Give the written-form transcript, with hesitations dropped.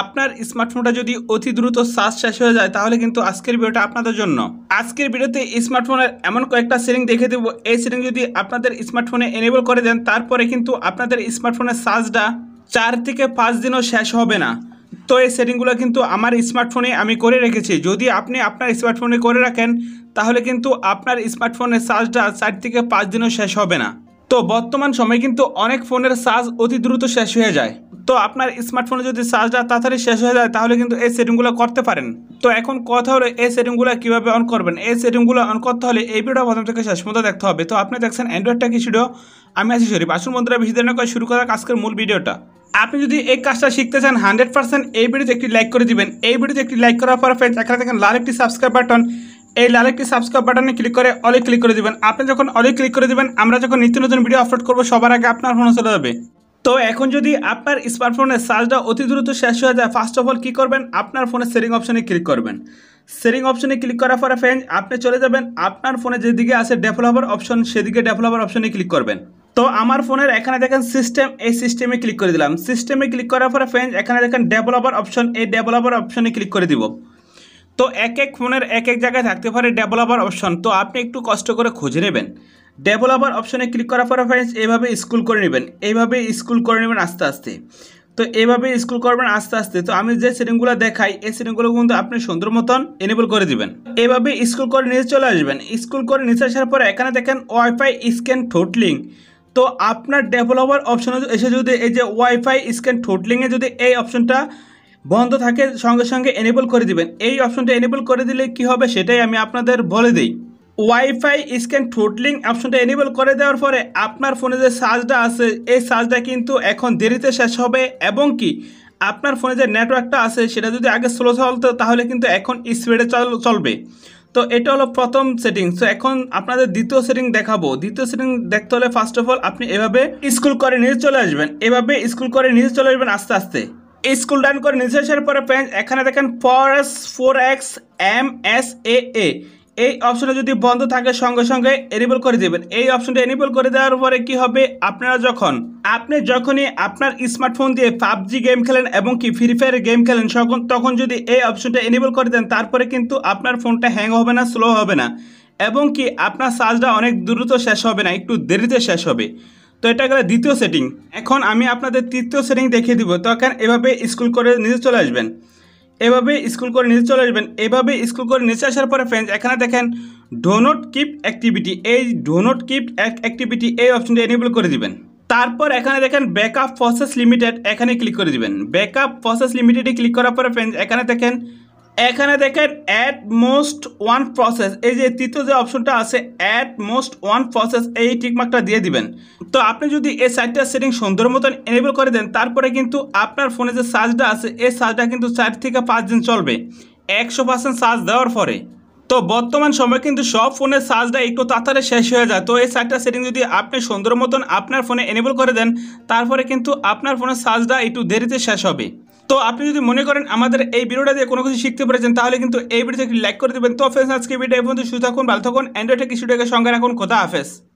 আপনার স্মার্টফোনটা যদি অতি দ্রুত চার্জ শেষ হয়ে যায় তাহলে কিন্তু আজকের ভিডিওটা আপনাদের জন্য। আজকের ভিডিওতে স্মার্টফোনের এমন কয়েকটা সেটিং দেখে দেব, এই সেটিং যদি আপনাদের স্মার্টফোনে এনেবল করে দেন তারপরে কিন্তু আপনাদের স্মার্টফোনের চার্জটা 4 থেকে 5 দিনও শেষ হবে না। तो ये सेटिंगगुलो किन्तु आमार स्मार्टफोने आमी करे रेखेछी। यदि आपनि आपनार स्मार्टफोने करे राखेन ताहले किन्तु आपनार स्मार्टफोनेर चार्जटा 4 থেকে 5 दिनों शेष होबे ना। तो बर्तमान समय किन्तु अनेक फोनेर चार्ज अति द्रुत शेष हो जाए। तो आपनार स्मार्टफोने जदि चार्जटा ताड़ाताड़ी शेष हो जाए ताहले किन्तु ए सेटिंगगुलो करते पारेन। तो एखन कथा हलो ए सेटिंगगुलो किभाबे अन करबेन। ए सेटिंगगुलो अन करते हले ए भिडियो प्रथम थेके शेष पर्यन्त देखते होबे। तो आपनि देखछेन एंड्रॉइड टेक स्टूडियो, आमी आछि शरीफ। आसुन बन्धुरा बेशि देरि ना करे शुरू करा आजकेर मूल भिडियोटा। আপনি যদি এই কাজটা শিখতে চান 100% এই ভিডিওতে একটি লাইক করে দিবেন। এই ভিডিওতে একটি লাইক করার পর फ्रेंड्स এখানে দেখেন লাল একটি সাবস্ক্রাইব বাটন, এই লাল একটি সাবস্ক্রাইব বাটনে ক্লিক করে অলে ক্লিক করে দিবেন। আপনি যখন অলে ক্লিক করে দিবেন আমরা যখন নিত্য নতুন ভিডিও আপলোড করব সবার আগে আপনার ফোনে চলে যাবে। তো এখন যদি আপনার স্মার্টফোনের চার্জটা অতি দ্রুত শেষ হয়ে যায় ফার্স্ট অফ অল কি করবেন, আপনার ফোনের সেটিং অপশনে ক্লিক করবেন। সেটিং অপশনে ক্লিক করার পর फ्रेंड्स আপনি চলে যাবেন আপনার ফোনে যেদিকে আছে ডেভেলপার অপশন সেদিকে ডেভেলপার অপশনে ক্লিক করবেন। तो आमार फोनेर एखाने देखें सिस्टेम, ए सिस्टेमे क्लिक कर दिलाम। सिस्टेमे क्लिक करार पर फ्रेंड्स एखाने देखें डेभेलपर अपशन, ए डेभेलपर अपशने क्लिक कर दिब। तो एक एक फोनेर एक एक जगह थाकते पारे डेभेलपर अपशन। तो आपनि एकटु कष्ट करे खुंजे नेबेन। डेभेलपर अपशने क्लिक करार पर फ्रेंड्स एइभाबे स्क्रल करे नेबेन, एइभाबे स्क्रल करे नेबेन आस्ते आस्ते। तो एइभाबे स्क्रल करबेन आस्ते आस्ते। तो आमि जे सेटिंगगुलो देखाई ए सेटिंगगुलो किन्तु आपनि सुंदर मतन एनेबल करे दिबेन। एइभाबे स्क्रल करे निचे चले आसबेन। स्क्रल करे निचे आसार पर एखाने देखें वाईफाई स्कैन थ्रोटलिंग। तो आपनर डेभलपर अपशन एसे जदि एई जे वाईफाई स्कैन थ्रोटलिंगे जदि एई अपशनटा बंध थाके संगे संगे एनेबल करे दिबेन। एई अपशनटा एनेबल करे दिले कि होबे सेटाई आमि आपनादेर बोले देई। वाईफाई स्कैन थ्रोटलिंग अपशनटा एनेबल करे देওয়ার পরে আপনার ফোনে যে চার্জটা আছে এই চার্জটা কিন্তু এখন দেরিতে শেষ হবে এবং কি আপনার ফোনে যে নেটওয়ার্কটা আছে সেটা যদি আগে স্লো চলতো তাহলে কিন্তু এখন স্পিডে চলবে। तो ये हलो प्रथम सेटिंग। तो एखन आपनादेर द्वितीय सेटिंग देखाबो। द्वितीय सेटिंग देखते हले फार्स्ट अफ अल आपनि एभाबे स्क्रल करे निचे चले आसबेन, एभाबे स्क्रल करे निचे चले आसबेन आस्ते आस्ते। स्क्रल डाउन करे निचे आसार परे फ्रेंड्स एखाने देखें 4S 4X MSAA এই অপশনটা যদি বন্ধ থাকে সঙ্গে সঙ্গে এনেবল করে দিবেন। এই অপশনটা এনেবল করে দেওয়ার পরে কি হবে, আপনারা যখন যখনই আপনার স্মার্টফোন দিয়ে PUBG গেম খেলেন এবং কি ফ্রি ফায়ার গেম খেলেন তখন যদি এই অপশনটা এনেবল করে দেন তারপরে কিন্তু আপনার ফোনটা হ্যাং হবে না, স্লো হবে না এবং কি আপনার চার্জটা অনেক দ্রুত শেষ হবে না, একটু দেরিতে শেষ হবে। তো এটা গেল দ্বিতীয় সেটিং। এখন আমি আপনাদের তৃতীয় সেটিং দেখিয়ে দিব। তো এখন এভাবে স্ক্রল করে নিচে চলে আসবেন, এভাবে স্ক্রল করে নিচে চলে আসবেন। এভাবে স্ক্রল করে নিচে আসার পরে फ्रेंड्स এখানে দেখেন ডু নট কিপ অ্যাক্টিভিটি, এই ডু নট কিপ অ্যাক্টিভিটি এই অপশনটা এনেবল করে দিবেন। তারপর এখানে দেখেন ব্যাকআপ প্রসেস লিমিটেড এখানে ক্লিক করে দিবেন। ব্যাকআপ প্রসেস লিমিটেডে ক্লিক করার পরে फ्रेंड्स এখানে দেখেন অ্যাট মোস্ট ওয়ান প্রসেস, এই যে তৃতীয় যে অপশনটা আছে অ্যাট মোস্ট ওয়ান প্রসেস এই টিকমার্কটা দিয়ে দিবেন। তো আপনি যদি এই সাইটটা সেটিং সুন্দর মতন এনেবল করে দেন তারপরে কিন্তু আপনার ফোনে যে চার্জটা আছে এই চার্জটা কিন্তু 4 থেকে 5 দিন চলবে 100% চার্জ দেওয়ার পরে। তো বর্তমান সময় কিন্তু সব ফোনের চার্জটা একটু তাড়াতাড়ি শেষ হয়ে যায়। তো এই সাইটটা সেটিং যদি আপনি সুন্দর মতন আপনার ফোনে এনেবল করে দেন তারপরে কিন্তু আপনার ফোনের চার্জটা একটু দেরিতে শেষ হবে। तो आपनी जो मन करें हमारे भिडियो दिए को शिखते पे क्योंकि भिडियो एक लाइक कर देवें। तो फ्रेंड्स आज के भिडियो सुन भलो थकून एंड्रॉइड टेक स्टूडियो के संगे रखुन। खुदा हाफेज।